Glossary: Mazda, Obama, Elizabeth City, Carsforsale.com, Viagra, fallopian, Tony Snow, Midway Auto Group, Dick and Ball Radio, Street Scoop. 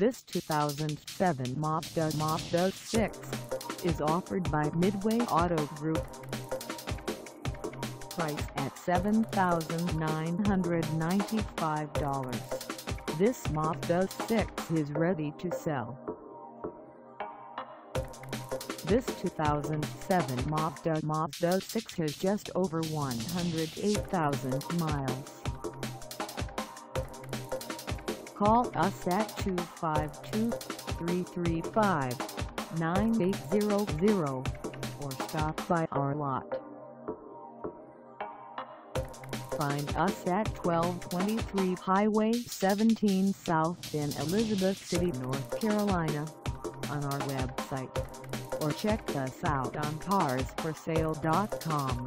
This 2007 Mazda 6 is offered by Midway Auto Group. Price at $7,995. This Mazda 6 is ready to sell. This 2007 Mazda 6 has just over 108,000 miles. Call us at 252-335-9800 or stop by our lot. Find us at 1223 Highway 17 South in Elizabeth City, North Carolina on our website, or check us out on Carsforsale.com.